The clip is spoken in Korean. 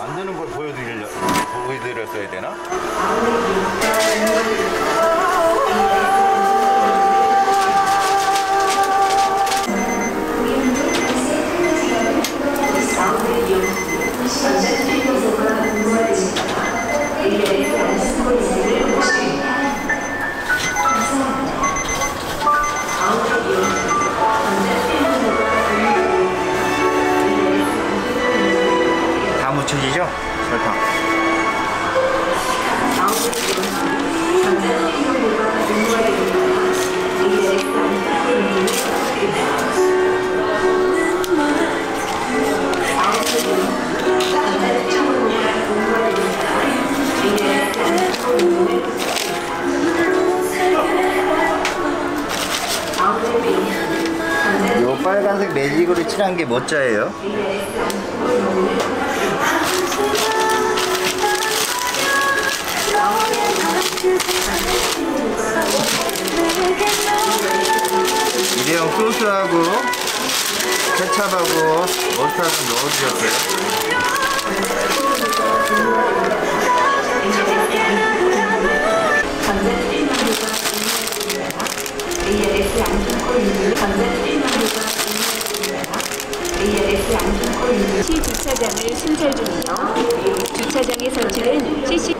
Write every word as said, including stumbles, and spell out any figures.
만드는 걸 보여드려 보여드렸어야 되나? 다 묻혀지죠? 설탕. 요 빨간색 매직으로 칠한 게 뭐 자예요? 일회용 소스하고 케찹하고 머스타드 넣어주세요. 이 주차장을 순설 중이요. 주차장에 설치된 씨씨